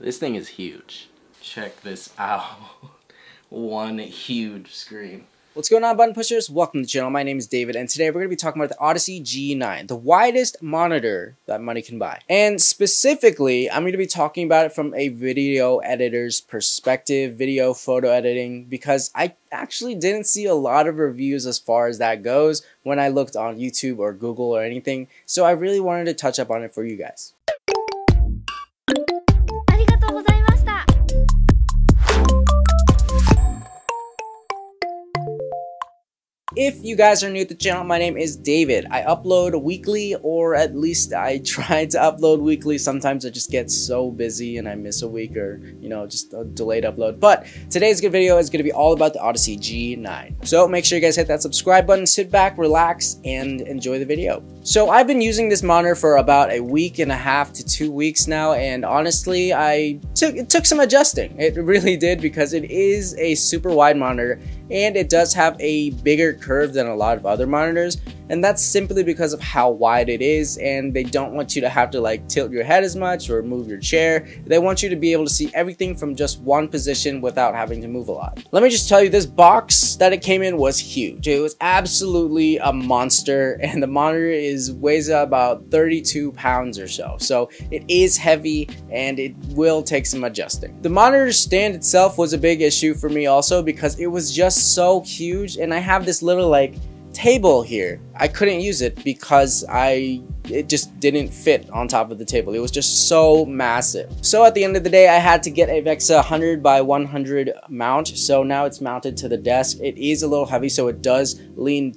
This thing is huge. Check this out. One huge screen. What's going on, button pushers? Welcome to the channel. My name is David, and today we're going to be talking about the Odyssey G9, the widest monitor that money can buy. And specifically, I'm going to be talking about it from a video editor's perspective, video photo editing, because I actually didn't see a lot of reviews as far as that goes when I looked on YouTube or Google or anything, so I really wanted to touch up on it for you guys. If you guys are new to the channel, my name is David. I upload weekly, or at least I try to upload weekly. Sometimes I just get so busy and I miss a week, or, you know, just a delayed upload. But today's good video is going to be all about the Odyssey G9. So make sure you guys hit that subscribe button, sit back, relax, and enjoy the video. So I've been using this monitor for about a week and a half to 2 weeks now, and honestly, it took some adjusting. It really did, because it is a super wide monitor, and it does have a bigger curve than a lot of other monitors, and that's simply because of how wide it is, and they don't want you to have to like tilt your head as much or move your chair. They want you to be able to see everything from just one position without having to move a lot. Let me just tell you, this box that it came in was huge. It was absolutely a monster, and the monitor weighs about 32 pounds or so, so it is heavy and it will take some adjusting. The monitor stand itself was a big issue for me also, because it was just so huge, and I have this little like table here. I couldn't use it because it just didn't fit on top of the table. It was just so massive. So at the end of the day, I had to get a Vexa 100 by 100 mount. So now it's mounted to the desk. It is a little heavy, so it does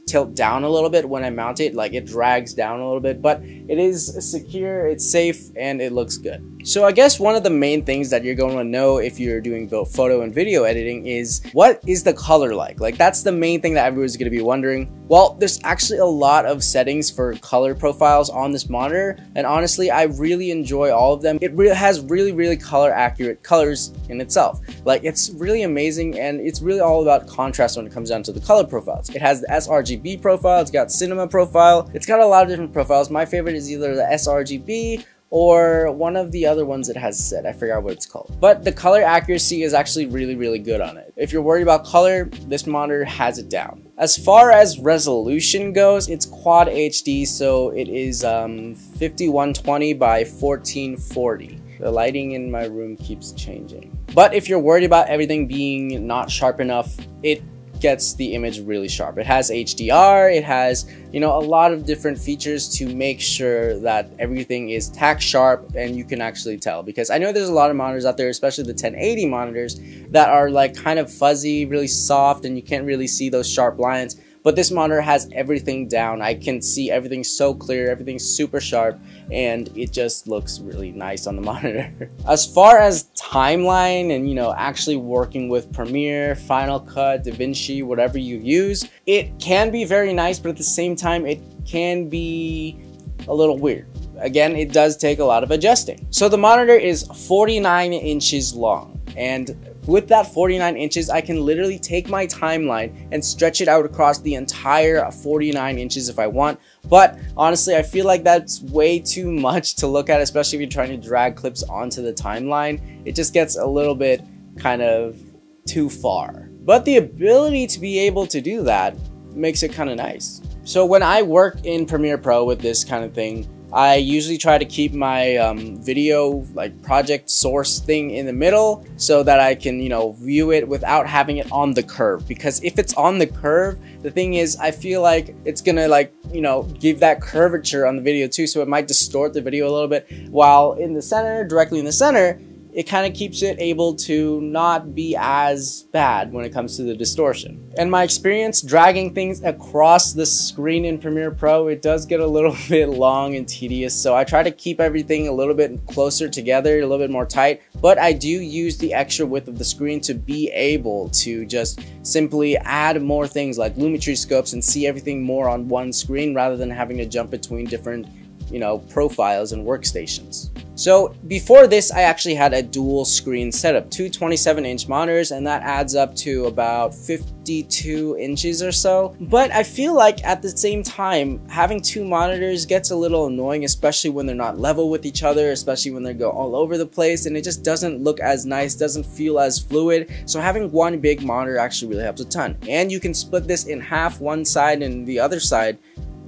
tilt down a little bit when I mount it, like it drags down a little bit, but it is secure, it's safe, and it looks good. So I guess one of the main things that you're going to know if you're doing both photo and video editing is, what is the color like? Like, that's the main thing that everyone's going to be wondering. Well, there's actually a lot of settings for color profiles on this monitor, and honestly, I really enjoy all of them. It has really color accurate colors in itself. Like, it's really amazing, and it's really all about contrast when it comes down to the color profiles. It has the sRGB profile, it's got cinema profile, it's got a lot of different profiles. My favorite is either the sRGB or one of the other ones it has set. I forgot what it's called. But the color accuracy is actually really good on it. If you're worried about color, this monitor has it down. As far as resolution goes, it's quad HD, so it is 5120 by 1440. The lighting in my room keeps changing. But if you're worried about everything being not sharp enough, it gets the image really sharp. It has HDR, it has, you know, a lot of different features to make sure that everything is tack sharp and you can actually tell, because I know there's a lot of monitors out there, especially the 1080 monitors, that are like kind of fuzzy, really soft, and you can't really see those sharp lines. But this monitor has everything down. I can see everything so clear, everything's super sharp, and it just looks really nice on the monitor. As far as timeline and, you know, actually working with Premiere, Final Cut, DaVinci, whatever you use, it can be very nice, but at the same time, it can be a little weird. Again, it does take a lot of adjusting. So the monitor is 49 inches long, and with that 49 inches, I can literally take my timeline and stretch it out across the entire 49 inches if I want. But honestly, I feel like that's way too much to look at, especially if you're trying to drag clips onto the timeline. It just gets a little bit kind of too far. But the ability to be able to do that makes it kind of nice. So when I work in Premiere Pro with this kind of thing, I usually try to keep my video like project source thing in the middle, so that I can, you know, view it without having it on the curve. Because if it's on the curve, the thing is, I feel like it's gonna, like, you know, give that curvature on the video too, so it might distort the video a little bit. While in the center, directly in the center, it kind of keeps it able to not be as bad when it comes to the distortion. And my experience dragging things across the screen in Premiere Pro, it does get a little bit long and tedious, so I try to keep everything a little bit closer together, a little bit more tight, but I do use the extra width of the screen to be able to just simply add more things like Lumetri scopes and see everything more on one screen, rather than having to jump between different you know, profiles and workstations. So before this, I actually had a dual screen setup, two 27-inch monitors, and that adds up to about 52 inches or so. But I feel like at the same time, having two monitors gets a little annoying, especially when they're not level with each other, especially when they go all over the place, and it just doesn't look as nice, doesn't feel as fluid. So having one big monitor actually really helps a ton. And you can split this in half, one side and the other side,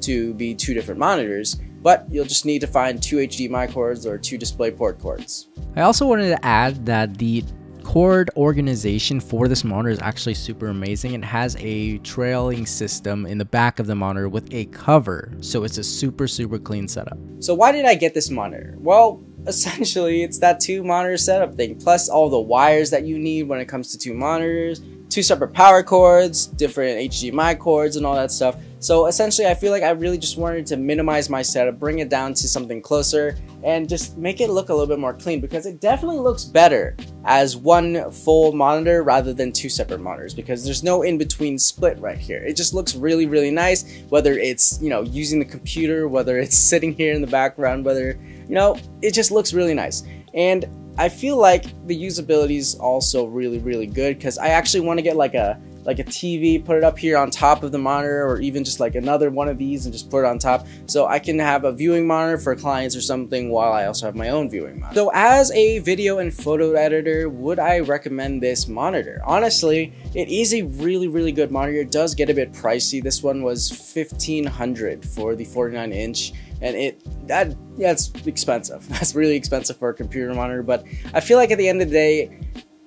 to be two different monitors. But you'll just need to find two HDMI cords or two DisplayPort cords. I also wanted to add that the cord organization for this monitor is actually super amazing. It has a trailing system in the back of the monitor with a cover. So it's a super clean setup. So why did I get this monitor? Well, essentially it's that two monitor setup thing, plus all the wires that you need when it comes to two monitors, two separate power cords, different HDMI cords and all that stuff. So essentially, I feel like I really just wanted to minimize my setup, bring it down to something closer, and just make it look a little bit more clean, because it definitely looks better as one full monitor rather than two separate monitors, because there's no in-between split right here. It just looks really nice, whether it's, you know, using the computer, whether it's sitting here in the background, whether, you know, it just looks really nice. And I feel like the usability is also really good, because I actually want to get like a TV, put it up here on top of the monitor, or even just like another one of these and just put it on top, so I can have a viewing monitor for clients or something while I also have my own viewing monitor. So as a video and photo editor, would I recommend this monitor? Honestly, it is a really good monitor. It does get a bit pricey. This one was $1,500 for the 49-inch, and that's expensive. That's really expensive for a computer monitor, but I feel like at the end of the day,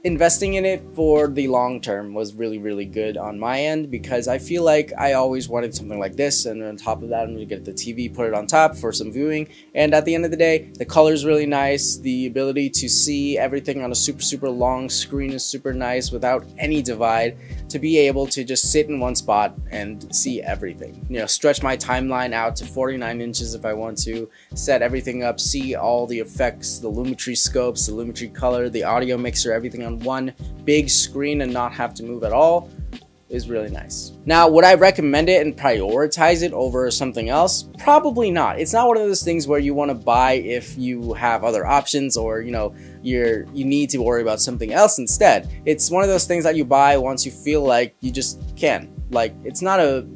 investing in it for the long term was really good on my end, because I feel like I always wanted something like this, and on top of that, I'm gonna get the TV, put it on top for some viewing. And at the end of the day, the color is really nice, the ability to see everything on a super long screen is super nice without any divide, to be able to just sit in one spot and see everything, you know, stretch my timeline out to 49 inches if I want to, set everything up, see all the effects, the Lumetri scopes, the Lumetri color, the audio mixer, everything on one big screen and not have to move at all is really nice. Now, would I recommend it and prioritize it over something else? Probably not. It's not one of those things where you want to buy if you have other options, or, you know, you need to worry about something else instead. It's one of those things that you buy once you feel like you just can. Like, it's not a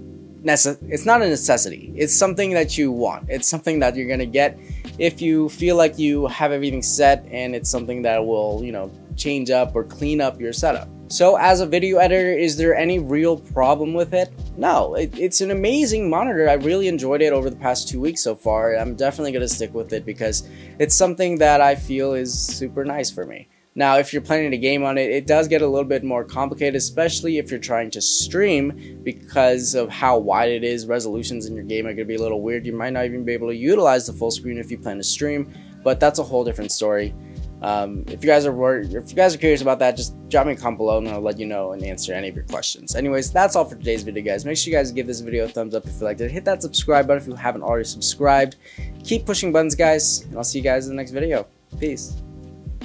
necessity. It's something that you want. It's something that you're gonna get if you feel like you have everything set, and it's something that will, you know, change up or clean up your setup. So as a video editor, is there any real problem with it? No, it's an amazing monitor. I really enjoyed it over the past 2 weeks so far. I'm definitely gonna stick with it because it's something that I feel is super nice for me. Now, if you're playing a game on it, it does get a little bit more complicated, especially if you're trying to stream, because of how wide it is. Resolutions in your game are gonna be a little weird. You might not even be able to utilize the full screen if you plan to stream, but that's a whole different story. If you guys are curious about that, just drop me a comment below and I'll let you know and answer any of your questions. Anyways, that's all for today's video, guys. Make sure you guys give this video a thumbs up if you liked it. Hit that subscribe button if you haven't already subscribed. Keep pushing buttons, guys, and I'll see you guys in the next video. Peace.